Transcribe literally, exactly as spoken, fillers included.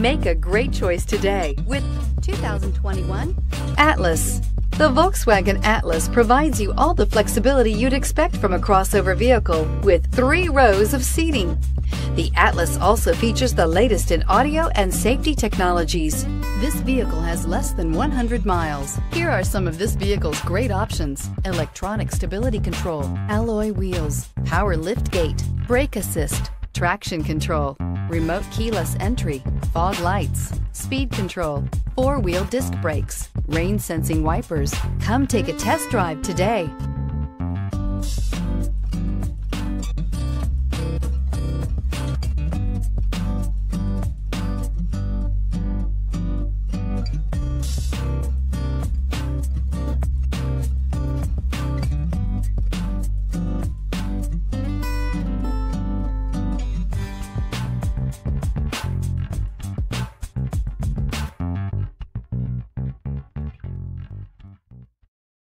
Make a great choice today with two thousand twenty-one Atlas. The Volkswagen Atlas provides you all the flexibility you'd expect from a crossover vehicle with three rows of seating. The Atlas also features the latest in audio and safety technologies. This vehicle has less than one hundred miles. Here are some of this vehicle's great options: electronic stability control, alloy wheels, power liftgate, brake assist, traction control, remote keyless entry, fog lights, speed control, four-wheel disc brakes, rain sensing wipers. Come take a test drive today.